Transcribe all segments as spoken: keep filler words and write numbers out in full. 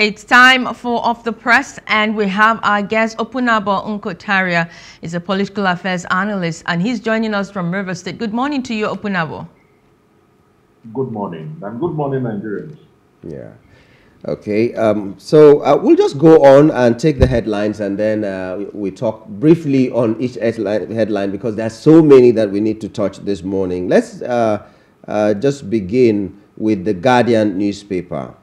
It's time for Off The Press, and we have our guest, Opunabo Inko-Tariah. He's a political affairs analyst, and he's joining us from Rivers State. Good morning to you, Opunabo. Good morning, and good morning, Nigerians. Yeah. Okay, um, so uh, we'll just go on and take the headlines, and then uh, we talk briefly on each headline, because there's so many that we need to touch this morning. Let's uh, uh, just begin with the Guardian newspaper.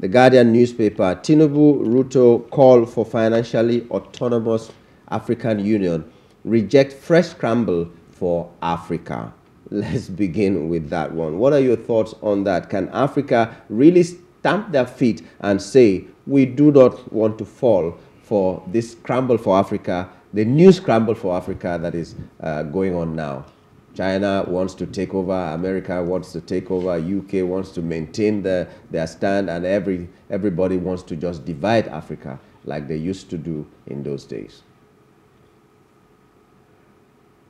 The Guardian newspaper, Tinubu, Ruto call for financially autonomous African Union, reject fresh scramble for Africa. Let's begin with that one. What are your thoughts on that? Can Africa really stamp their feet and say, we do not want to fall for this scramble for Africa, the new scramble for Africa that is uh, going on now? China wants to take over, America wants to take over, U K wants to maintain the, their stand, and every, everybody wants to just divide Africa like they used to do in those days.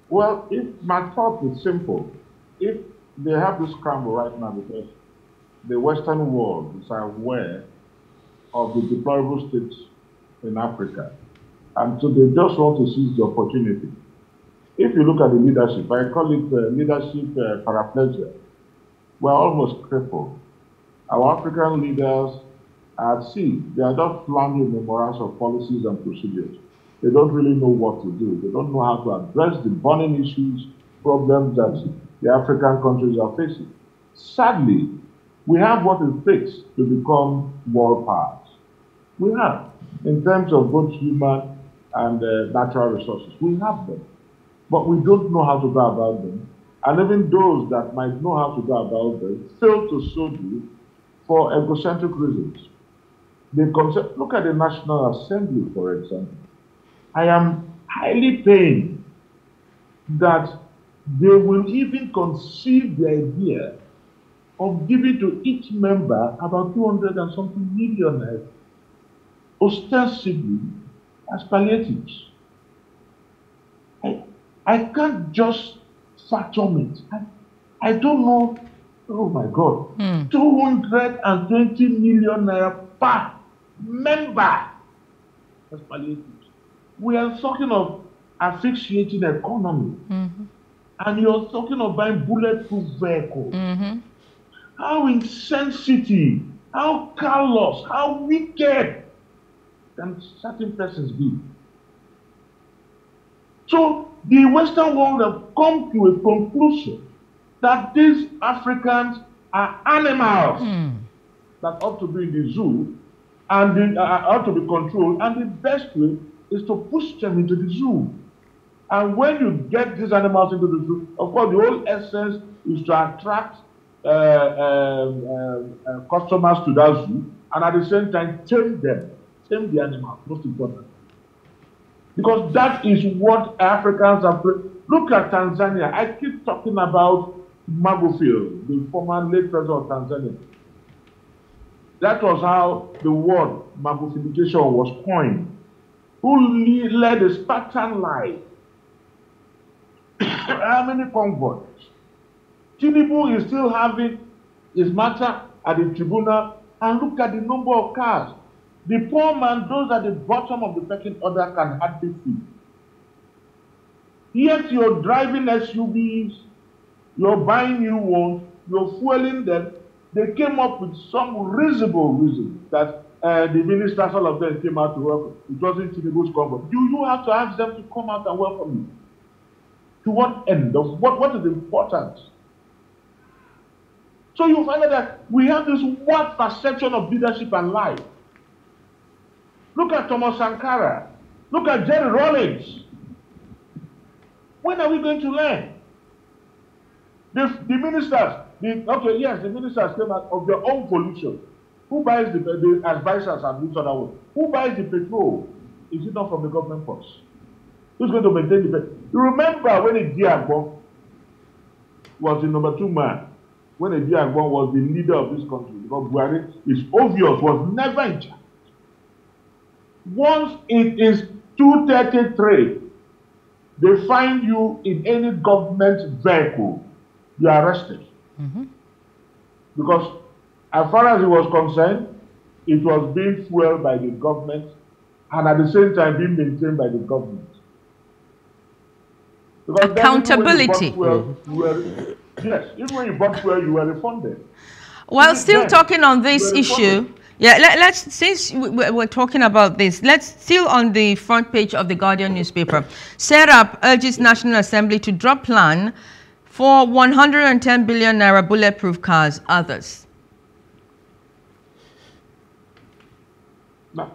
Well, if my thought is simple. If they have this scramble right now because the Western world is aware of the deplorable states in Africa, and so they just want to seize the opportunity. If you look at the leadership, I call it uh, leadership uh, paraplegia. We're almost crippled. Our African leaders are at sea. They are just floundering in a morass of policies and procedures. They don't really know what to do. They don't know how to address the burning issues, problems that the African countries are facing. Sadly, we have what it takes to become world powers. We have, in terms of both human and uh, natural resources, we have them. But we don't know how to go about them. And even those that might know how to go about them fail to so do for egocentric reasons. They look at the National Assembly, for example. I am highly pained that they will even conceive the idea of giving to each member about two hundred and something million ostensibly as palliatives. I, I can't just fathom it. I, I don't know. Oh my God. Mm. two hundred and twenty million naira per member. That's palliatives. We are talking of asphyxiating economy. Mm-hmm. And you're talking of buying bulletproof vehicles. Mm-hmm. How insensitive, how callous, how wicked can certain persons be? So the Western world have come to a conclusion that these Africans are animals mm. that ought to be in the zoo and they, uh, ought to be controlled, and the best way is to push them into the zoo. And when you get these animals into the zoo, of course, the whole essence is to attract uh, uh, uh, customers to that zoo, and at the same time, tame them, tame the animals, most important. Because that is what Africans are. Look at Tanzania. I keep talking about Magufuli, the former late president of Tanzania. That was how the word Magufulification was coined. Who led a Spartan life? How many converts? Tinubu is still having his matter at the tribunal, and look at the number of cars. The poor man, those at the bottom of the pecking order, can hardly feed. Yet you're driving S U Vs, you're buying new ones, you're fueling them. They came up with some reasonable reason that uh, the ministers, all of them, came out to welcome. It wasn't Tinubu's government. You, you have to ask them to come out and welcome you. To what end? Of what, what is important? So you find out that we have this warped perception of leadership and life. Look at Thomas Sankara. Look at Jerry Rawlings. When are we going to learn? The, the ministers, the, okay, yes, the ministers came out of their own pollution. Who buys the, the advisors and this other one? Who buys the petrol? Is it not from the government force? Who's going to maintain the petrol? You remember when Idi Amin was the number two man, when Idi Amin was the leader of this country, because Buhari, it's obvious, was never in charge. Once it is two thirty-three, they find you in any government vehicle, you are arrested. Mm-hmm. Because as far as he was concerned, it was being fueled by the government and at the same time being maintained by the government. Because accountability. Fuel, you were, yes, even when you bought fuel, you were refunded. Well, even still then, talking on this issue, yeah, let, let's, since we're talking about this, let's still on the front page of the Guardian newspaper. SERAP urges National Assembly to drop plan for one hundred ten billion naira bulletproof cars, others. No,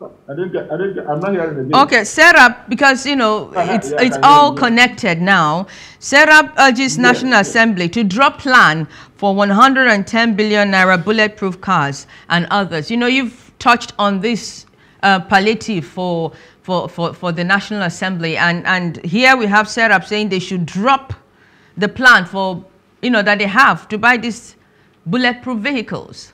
no, I didn't get, I didn't get, I'm not hearing the name. Okay, SERAP, because, you know, it's, yeah, it's all connected now. SERAP urges yeah, National yeah. Assembly to drop plan for one hundred ten billion naira bulletproof cars and others. You know, you've touched on this uh, palliative for, for, for, for the National Assembly. And, and here we have SERAP saying they should drop the plan for, you know, that they have to buy these bulletproof vehicles.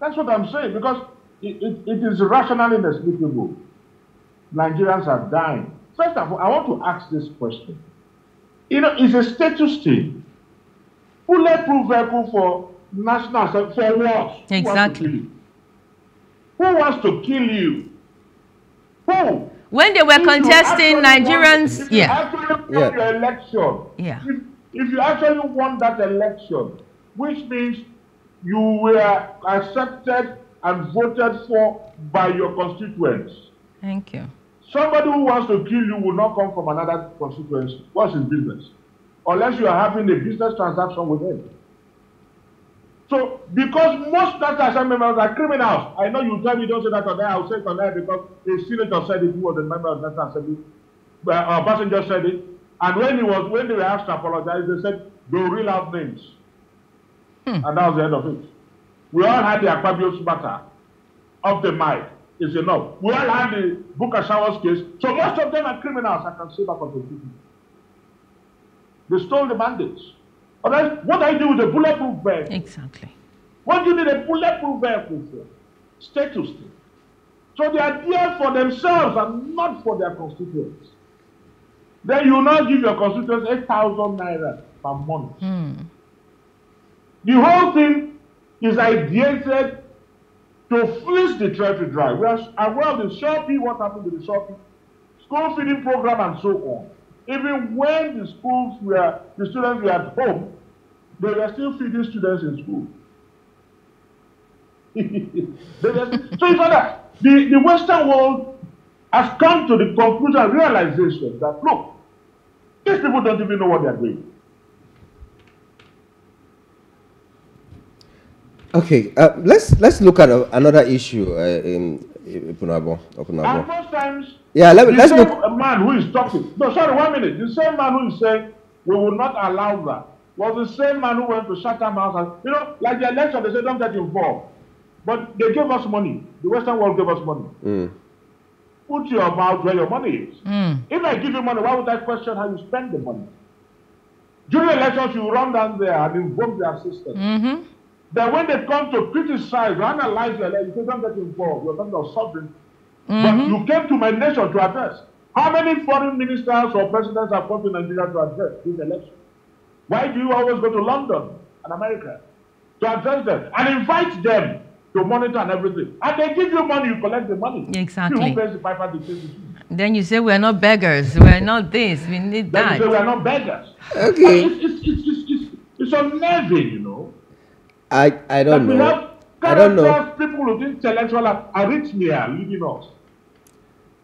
That's what I'm saying, because it, it, it is rationally inexplicable. Nigerians are dying. First of all, I want to ask this question. You know, it's a status thing. Bulletproof vehicle for national, for what? Exactly. Who wants to kill you? Who? Wants to kill you? Who? When they were if contesting, Nigerians... Won, if yeah. you actually won yeah. your election, yeah. if, if you actually won that election, which means you were accepted and voted for by your constituents. Thank you. Somebody who wants to kill you will not come from another constituency. What's his business? Unless you are having a business transaction with him. So, because most National Assembly members are criminals, I know you tell me don't say that on air, I'll say it on air because the senator said it, who was a member of National Assembly, uh, uh, Passenger said it, and when he was, when they were asked to apologize, they said, they'll reel out names. Hmm. And that was the end of it. We all had the Akpabio Subata of the mic, is enough. We all had the Buka Showers case, so most of them are criminals, I can say that for the people. They stole the mandates. But what I do with a bulletproof vehicle? Exactly. What do you need a bulletproof vehicle for? Status. So they are there for themselves and not for their constituents. Then you now give your constituents eight thousand naira per month. Mm. The whole thing is ideated to fleece the treasury dry. And well, the Shopee, what happened to the Shopee? School feeding program and so on. Even when the schools were, the students were at home, they were still feeding students in school. They were still, so you know that the, the Western world has come to the conclusion, realization that look, these people don't even know what they are doing. Okay, uh, let's let's look at uh, another issue uh, in Opunabo. Opunabo. And most times, yeah, let, the let's same look. man who is talking. No, sorry, one minute. The same man who is saying we will not allow that was the same man who went to Chatham House. And, you know, like the election, they said don't get involved, but they gave us money. The Western world gave us money. Mm. Put your mouth where your money is. Mm. If I give you money, why would I question how you spend the money? During elections, you run down there and invoke their system. Mm-hmm. That when they come to criticize, analyze, you say, don't get involved, you're talking about sovereignty. Mm-hmm. But you came to my nation to address. How many foreign ministers or presidents have come to Nigeria to address this election? Why do you always go to London and America to address them and invite them to monitor and everything? And they give you money, you collect the money. Exactly. Who pays the piper, the case. Then you say, we're not beggars, we're not this, we need then that. Then you say, we're not beggars. Okay. It's, it's, it's, it's, it's, it's unnerving, you know. I, I don't know. Have I don't know. People with intellectual arrhythmia leading us.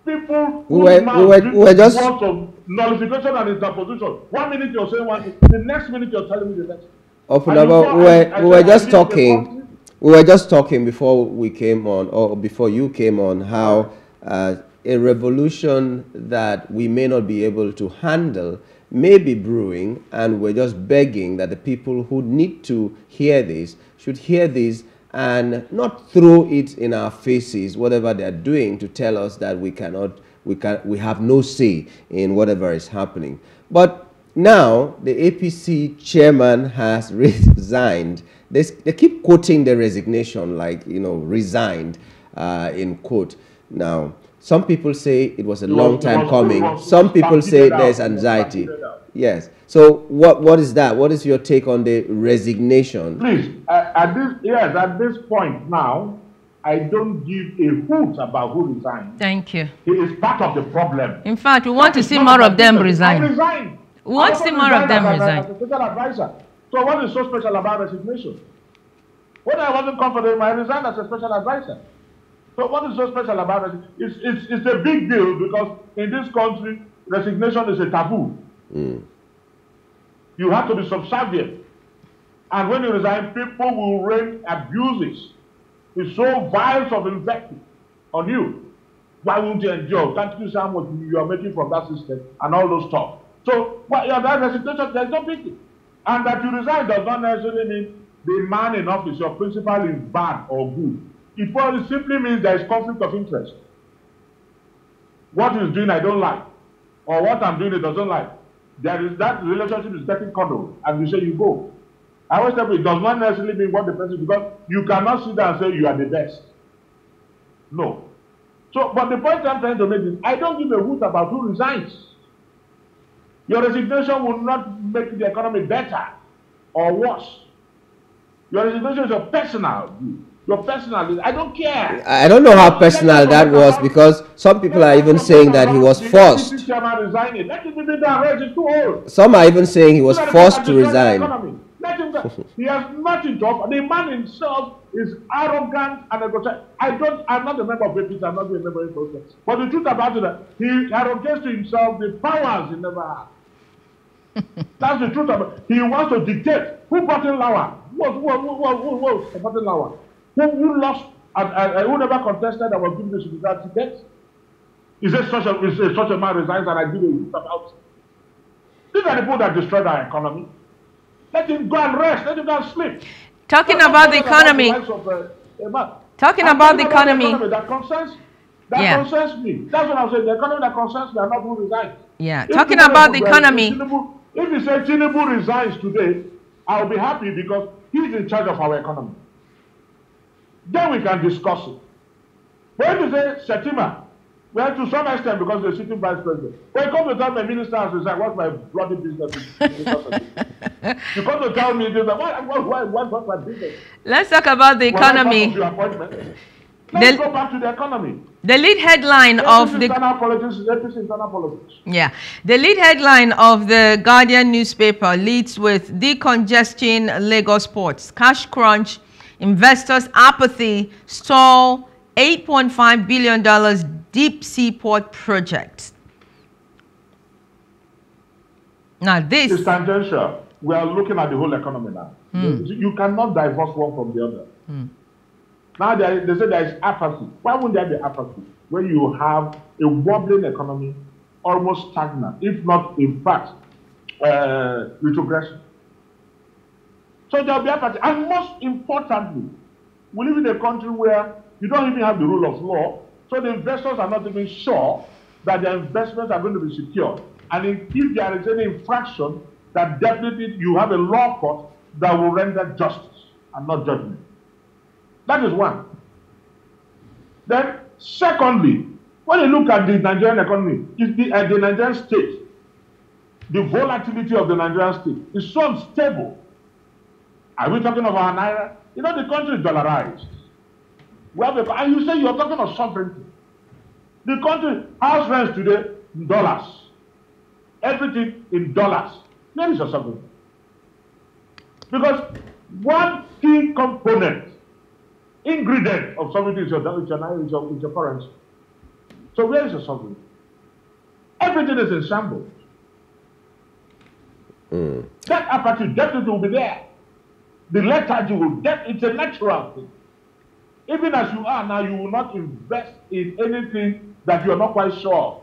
People who we were, we were, we were just of nullification and interposition. One minute you're saying one thing, the next minute you're telling me the next. Opunabo, we were, I, I we were just talking. We were just talking before we came on, or before you came on, how uh, a revolution that we may not be able to handle may be brewing, and we're just begging that the people who need to hear this should hear this and not throw it in our faces, whatever they're doing, to tell us that we cannot, we can, we have no say in whatever is happening. But now the A P C chairman has resigned. They, they keep quoting the resignation, like, you know, resigned uh, in quote. Now, some people say it was a long time coming. Some people say there's anxiety. Yes. So what what is that? What is your take on the resignation? Please, uh, at this yes, at this point now, I don't give a hoot about who resigned. Thank you. He is part of the problem. In fact, we want that to see more of them resign. resign. We want to see more of them resign. So what is so special about resignation? When I wasn't comfortable, I resigned as a special advisor. So what is so special about it? It's, it's, it's a big deal because in this country, resignation is a taboo. Mm. You have to be subservient. And when you resign, people will rain abuses. It's so vials of invective on you. Why won't you endure? Can't you see how much you are making from that system and all those stuff? So well, yeah, that resignation, there's no pity. And that you resign does not necessarily mean the man in office, your principal is bad or good. It probably simply means there is conflict of interest. What he's doing, I don't like. Or what I'm doing, he doesn't like. There is that relationship is getting cuddled, and you say you go. I always tell you, it does not necessarily mean what the person, because you cannot sit there and say you are the best. No. So, but the point I'm trying to make is, I don't give a hoot about who resigns. Your resignation will not make the economy better or worse. Your resignation is a personal view. Your personal, I don't care. I don't know how personal that was, because some people are even saying that he was forced. Some are even saying he was forced to resign. He has nothing to offer. The man himself is arrogant and egotistical. I don't. I'm not a member of A P C. I'm not a member of A P C. But the truth about it, he arrogates to himself the powers he never had. That's the truth about it. He wants to dictate who brought in Lawa. Who was who brought in Lawa? Who, who lost and, and, and who never contested and was given the security debt? Is it such a, is it such a man resigns and I give a hoot about it? These are the people that destroyed our economy. Let him go and rest. Let him go and sleep. Talking so, about, the economy, about the of, uh, Talking about the economy. About the economy that concerns, that yeah. concerns me. That's what I'm saying. The economy that concerns me are not who resigns. Yeah. If Talking about the economy. Tinubu, if you say Tinubu resigns today, I'll be happy because he's in charge of our economy. Then we can discuss it. When you say Shettima, well, to some extent, because they're sitting vice president. When you come to tell me minister has resigned, what's my bloody business? You come to tell me this, why, why, why, what's my business? Let's talk about the economy. Let's go back to the economy. The lead headline of the politics, internal politics. Yeah. The lead headline of the Guardian newspaper leads with decongestion Lagos ports, cash crunch. Investors' apathy stall eight point five billion dollars deep seaport project. Now this is tangential. We are looking at the whole economy now. Mm. You cannot divorce one from the other. Mm. Now they, they say there is apathy. Why wouldn't there be apathy when you have a wobbling economy, almost stagnant, if not in fact uh, retrogression? So there will be apathy. And most importantly, we live in a country where you don't even have the rule of law, so the investors are not even sure that their investments are going to be secure. And if there is any infraction, that definitely you have a law court that will render justice and not judgment. That is one. Then, secondly, when you look at the Nigerian economy, it's the, uh, the Nigerian state, the volatility of the Nigerian state is so unstable. Are we talking of our Naira? You know, the country is dollarized. We have a, and you say you're talking of sovereignty. The country, house rents today, in dollars. Everything in dollars. There is a sovereignty. Because one key component, ingredient of sovereignty is your Naira, is your, your currency. So where is your sovereignty? Everything is in shambles. Mm. That apathy definitely will be there. The lethargy will get, it's a natural thing. Even as you are now, you will not invest in anything that you are not quite sure.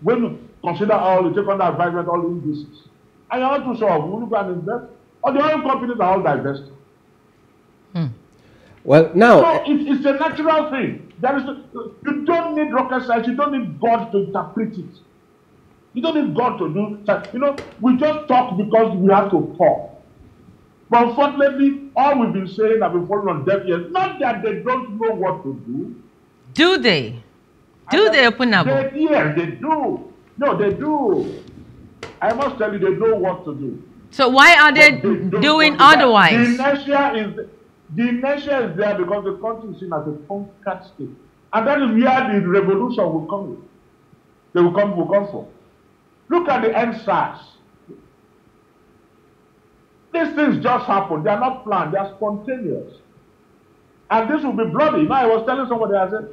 When you consider all, you take under advisement, all the indices. And you're not too sure, will you go and invest? Or the oil companies are all divested. Hmm. Well, now. So it, it's a natural thing. There is a, you don't need rocket science, you don't need God to interpret it. You don't need God to do that. You know, we just talk because we have to talk. But unfortunately, all we've been saying have been falling on deaf ears. Not that they don't know what to do. Do they? Do they, Opunabo? Yes, they do. No, they do. I must tell you, they know what to do. So why are they, they doing otherwise? The inertia is the inertia is there because the country is seen as a conquered state, and that is where the revolution will come in. They will come, will come for. Look at the N SARS. These things just happen. They are not planned. They are spontaneous. And this will be bloody. Now, I was telling somebody, I said,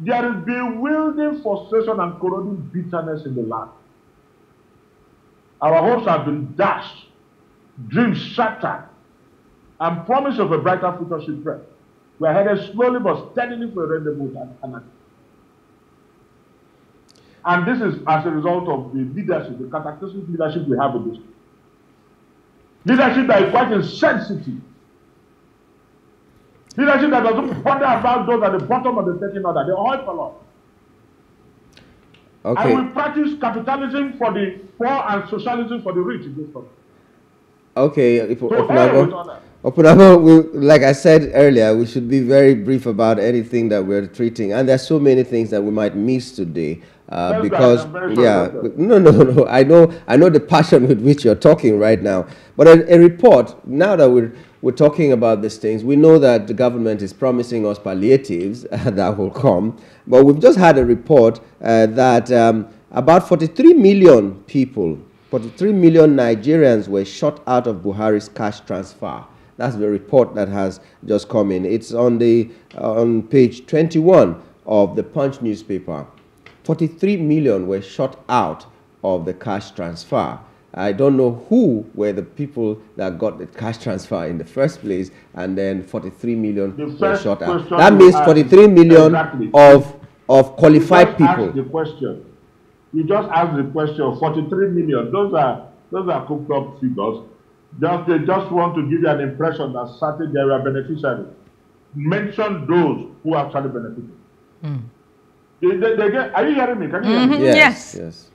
there is bewildering frustration and corroding bitterness in the land. Our hopes have been dashed, dreams shattered, and promise of a brighter future shipwrecked. We are headed slowly but steadily for a rendezvous and anarchy. And this is as a result of the leadership, the cataclysmic leadership we have in this. Leadership that is quite insensitive. Leadership that doesn't bother about those at the bottom of the second order, the oil column. Okay. And we practice capitalism for the poor and socialism for the rich in this country. Okay, if so Opunabo, Opunabo, we, like I said earlier, we should be very brief about anything that we're treating, and there's so many things that we might miss today uh, because, yeah, no, no, no. I know, I know the passion with which you're talking right now. But a, a report now that we're we're talking about these things, we know that the government is promising us palliatives that will come, but we've just had a report uh, that um, about forty-three million people. forty-three million Nigerians were shot out of Buhari's cash transfer. That's the report that has just come in. It's on the uh, on page twenty-one of the Punch newspaper. forty-three million were shot out of the cash transfer. I don't know who were the people that got the cash transfer in the first place, and then forty-three million were shot out. That means forty-three million exactly. of of qualified people. The question. You just asked the question, forty-three million. Those are those are cooked up figures. Just they just want to give you an impression that certain there are beneficiaries. Mention those who actually benefited. Mm. They, they, they get, are you hearing me? Can you mm-hmm. hear me? Yes. Yes. Yes.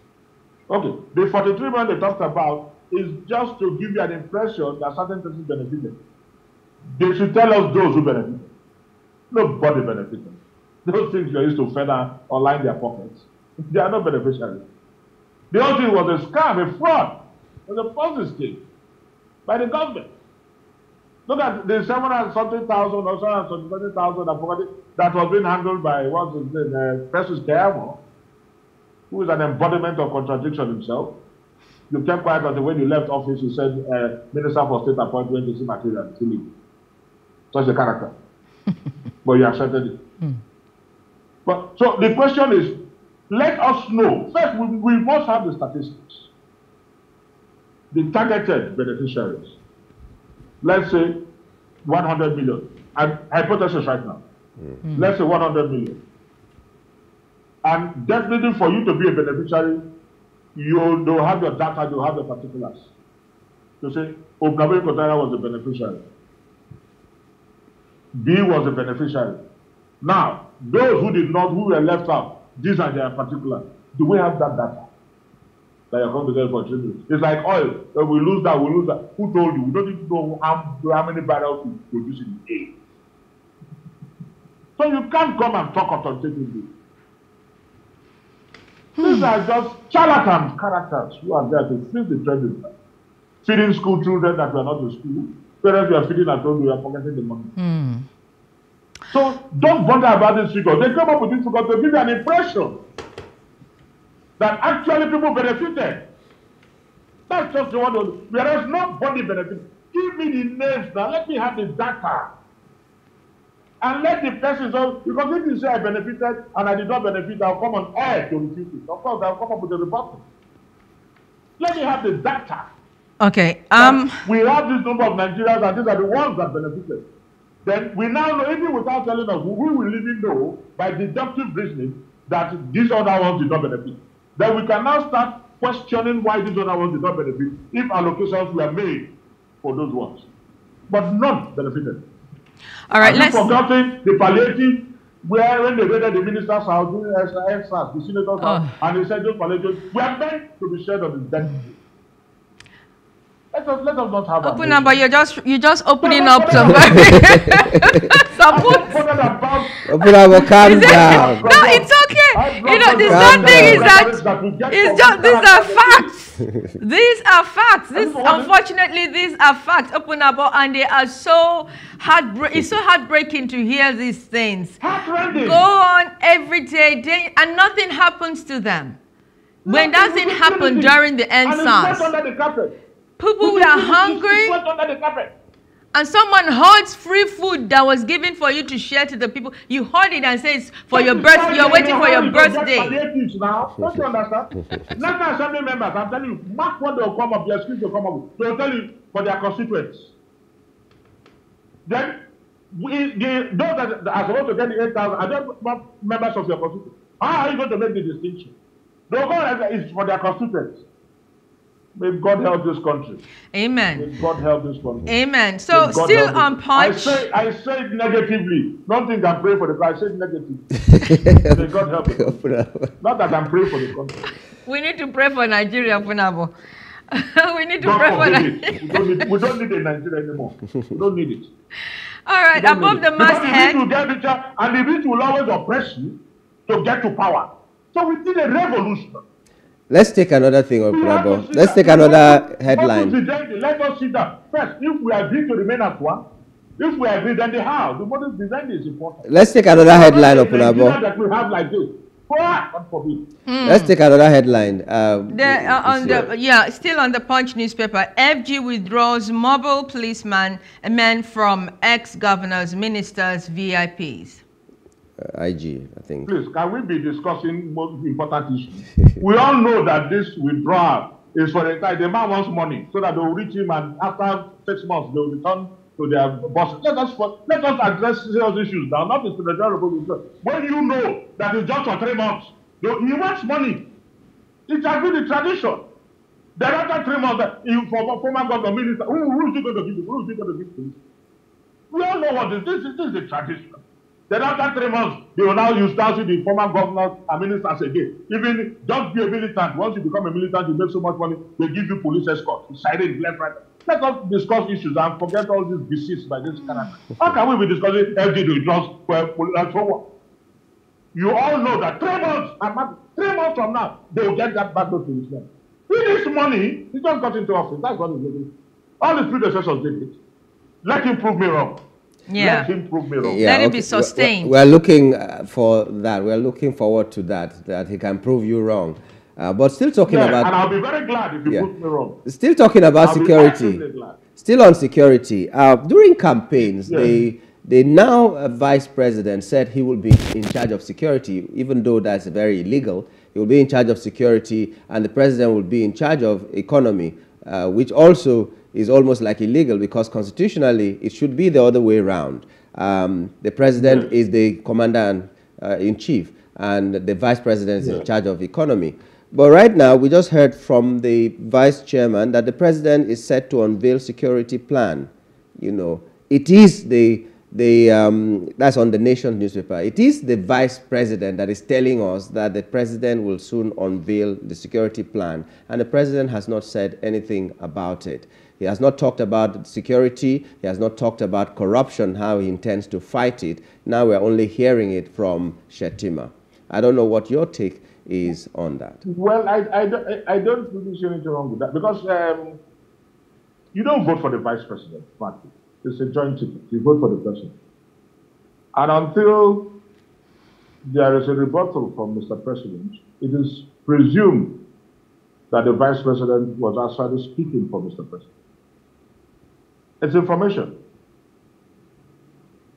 Okay. The forty-three million they talked about is just to give you an impression that certain persons benefited. They should tell us those who benefited. Nobody benefited. Those things you used to feather or line their pockets. They are not beneficiaries. The whole thing was a scam, a fraud. It was a Ponzi scheme by the government. Look at the seven and something thousand or seven and something thousand I forgot it, that was being handled by what's his name, uh, Festus Keyamo, who is an embodiment of contradiction himself. You kept quiet until when you left office, you said uh, Minister for State Appointment is immaterial, it's illegal. Such a character. But you accepted it. Mm. But so the question is, let us know. First, we, we must have the statistics. The targeted beneficiaries. Let's say one hundred million. I'm hypothesis right now. Mm. Let's say one hundred million. And definitely for you to be a beneficiary, you'll, you'll have your data, you'll have the particulars. To say, Opunabo Inko-Tariah was a beneficiary. B was a beneficiary. Now, those who did not, who were left out, these are their particular. Do we have that data? That you're going to get for children. It's like oil. When we lose that, we lose that. Who told you? We don't even know how, how many barrels we produce in a day. So you can't come and talk authoritatively. Hmm. These are just charlatan characters who are there to feed the children. Feeding school children that were not in school. Parents who are feeding at home, we are pocketing the money. Hmm. So don't bother about this figure. They come up with this figure to give you an impression that actually people benefited. That's just the one. Whereas nobody benefited. Give me the names now. Let me have the data. And let the person know, because if you say I benefited and I did not benefit, I'll come on air to refute it. Of course, I'll come up with a report. Let me have the data. Okay. Um. We have this number of Nigerians, and these are the ones that benefited. Then we now know, even without telling us, we will even know by deductive reasoning that these other ones did not benefit. Then we can now start questioning why these other ones did not benefit if allocations were made for those ones, but not benefited. All right, let's. Forgotten the palliative, where when they raided the minister's house, the senator's house, and they said those palliatives were meant to be shared on the death. Let us, let us not have open number. You're just you're just opening no, up to me. Opunabo, calm down. No, it's okay. You know, this nothing is that it's just these are facts. These are facts. This, unfortunately, these are facts, Opunabo, and they are so heartbreaking. It's so heartbreaking to hear these things. Heartbreaking. Go on every day, day, and nothing happens to them. When nothing doesn't happen during the end, people were hungry, and someone holds free food that was given for you to share to the people. You hold it and say it's for your birthday. You're waiting for your birthday. Don't you understand? National Assembly members, I'm telling you, mark what they'll come up, the excuse they'll come up with. They'll tell you for their constituents. Then, we, the, those that are supposed to get the eight thousand are not members of your constituents. How are you going to make the distinction? They'll go and say it's for their constituents. May God help this country. Amen. May God help this country. Amen. So still on Punch. I say, I say it negatively. Don't think I'm praying for the country. I say it negatively. May God help it. Not that I'm praying for the country. We need to pray for Nigeria, Opunabo. We need to God pray for Nigeria. We don't need, we don't need a Nigeria anymore. We don't need it. All right, above the masthead. And the rich will always oppress you to get to power. So we need a revolution. Let's take another thing, Opunabo. Let's take another headline. Let us see that. First, if we agree to remain at one, if we agree, then the how. The model design is important. Let's take another headline, Opunabo. That we have like this. Mm. Let's take another headline. Um, the, uh, on the, yeah, still on the Punch newspaper. F G withdraws mobile policeman men from ex-governors, ministers, V I Ps. Uh, I G, I think. Please, can we be discussing most important issues? We all know that this withdrawal is for the entire. The man wants money so that they will reach him, and after six months they will return to their bosses. Let us let us address serious issues now, not the federal republic. When you know that it's just for three months, he wants money. It has been the tradition. There after three months, that for former government minister, who who is he going to give? Who is he going to give to? We all know what this is. This is the tradition. Then after three months, they will now use that with the former governors and ministers again. Even don't be a militant. Once you become a militant, you make so much money, they give you police escort. Siren, left, right. Let us discuss issues and forget all these diseases by this Canada. How can we be discussing F D withdrawals for what? You all know that three months, three months from now, they will get that battle to Israel. With this money, he just got into office. That's what he did. All his predecessors did it. Let him prove me wrong. Yeah. Let him prove me wrong. Yeah, Let okay. it be sustained. We're, we're looking uh, for that. We're looking forward to that, that he can prove you wrong. Uh, but still talking yeah, about... and I'll be very glad if you yeah. prove me wrong. Still talking about I'll security. Still on security. Uh, during campaigns, yeah. the, the now uh, vice president said he will be in charge of security, even though that's very illegal. He will be in charge of security, and the president will be in charge of economy, uh, which also... is almost like illegal, because constitutionally it should be the other way around. Um, the president yeah. is the commander-in-chief, uh, and the vice president yeah. is in charge of economy. But right now, we just heard from the vice chairman that the president is set to unveil security plan. You know, it is the, the um, that's on the Nation newspaper. It is the vice president that is telling us that the president will soon unveil the security plan, and the president has not said anything about it. He has not talked about security. He has not talked about corruption, how he intends to fight it. Now we're only hearing it from Shettima. I don't know what your take is on that. Well, I, I, don't, I don't really see anything wrong with that, because um, you don't vote for the vice president, partly. It's a joint ticket. You vote for the president. And until there is a rebuttal from Mister President, it is presumed that the vice president was outside speaking for Mister President. It's information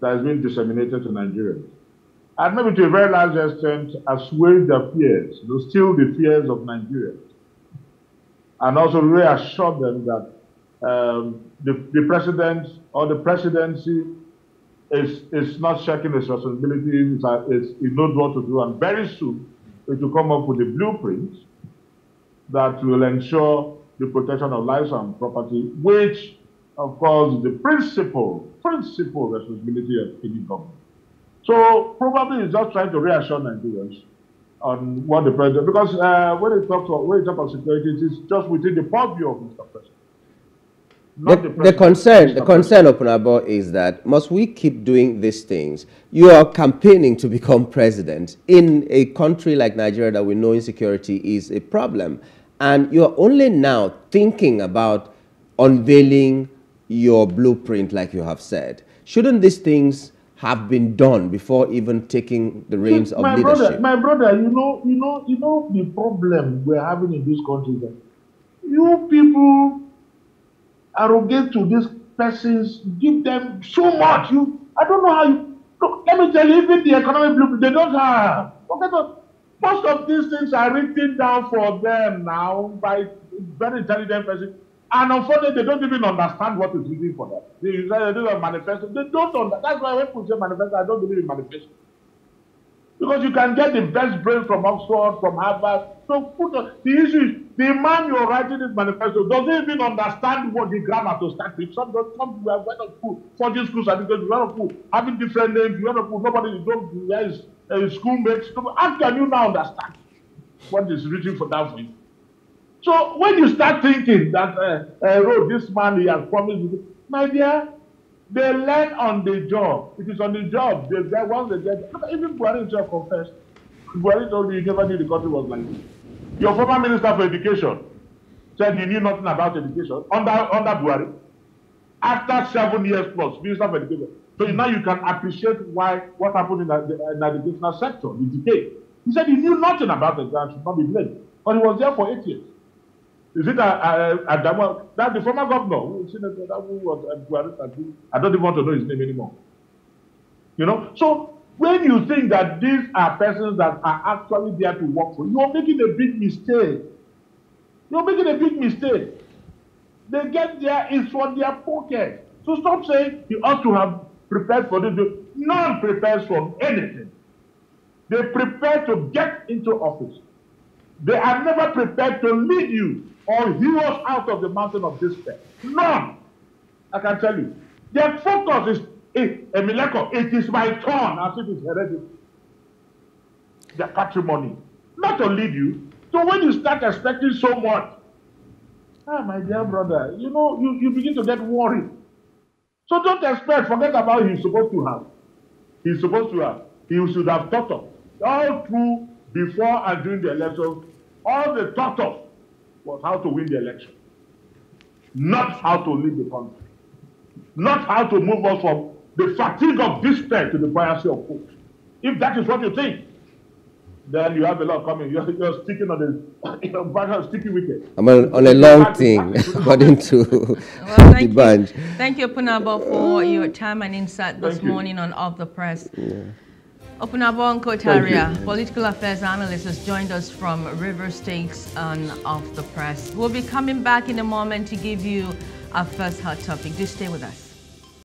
that has been disseminated to Nigerians, and maybe to a very large extent assuage their fears, to still the fears of Nigerians, and also reassure them that um, the, the president or the presidency is, is not shirking its responsibilities, it knows what to do, and very soon it will come up with a blueprint that will ensure the protection of lives and property, which of course, the principal, principal responsibility of any government. So probably he's just trying to reassure Nigerians on what the president, because uh, when it talks about, when it talks about security, it is just within the purview of Mister President. Not the, the, president, the concern, the concern, Opunabo, is that must we keep doing these things? You are campaigning to become president in a country like Nigeria that we know insecurity is a problem. and you are only now thinking about unveiling your blueprint, like you have said. Shouldn't these things have been done before even taking the reins of leadership? Brother, my brother, you know, you know, you know the problem we're having in this country. You people arrogate to these persons, give them so much. You, I don't know how you. Look, let me tell you, even the economic blueprint they don't have. Okay, so most of these things are written down for them now by very intelligent persons. And unfortunately, they don't even understand what is written for them. They, they do a manifesto. They don't understand. That's why when people say manifesto, I don't believe in manifesto. Because you can get the best brain from Oxford, from Harvard. So put a, the issue is, the man you're writing this manifesto doesn't even understand what the grammar to start with. Some don't come to went to school. Fourteen schools are different. You went to school. Having different names. You went to school. Nobody, you don't, there is uh, schoolmates. How can you now understand what is written for that for you? So when you start thinking that, uh, uh, oh, this man, he has promised you, my dear, they learn on the job. It is on the job. They, they, once they get, even Buhari himself confessed, Buhari told you, you never knew the country was like this. Your former minister for education said you knew nothing about education under, under Buhari. After seven years plus, minister for education. So now you can appreciate why what happened in the, in the educational sector, the decay. He said he knew nothing about it, that should not be blamed. But he was there for eight years. Is it Adamu? That the former governor who was, I don't even want to know his name anymore. You know? So when you think that these are persons that are actually there to work for you, you're making a big mistake. You're making a big mistake. They get there, it's from their pocket. So stop saying you ought to have prepared for this. None prepares for anything. They prepare to get into office. They are never prepared to lead you or heroes out of the mountain of despair. None. I can tell you. Their focus is, it, it is my turn, as if it's hereditary. Their patrimony. Not to lead you. So when you start expecting so much, ah, my dear brother, you know, you, you begin to get worried. So don't expect, forget about what he's supposed to have. He's supposed to have. He should have thought of. All through, before and during the election, all they thought of was how to win the election, not how to lead the country, not how to move us from the fatigue of despair to the buoyancy of hope. If that is what you think, then you have a lot coming. You're, you're sticking on the you're back on sticky wicket. I'm on, on a long thing, according to well, the bunch. Thank you, Opunabo, for your time and insight this thank morning you. on Off the Press. Yeah. Opunabo Inko-Tariah, political affairs analyst, has joined us from River States on Off the Press. We'll be coming back in a moment to give you our first hot topic. Do stay with us.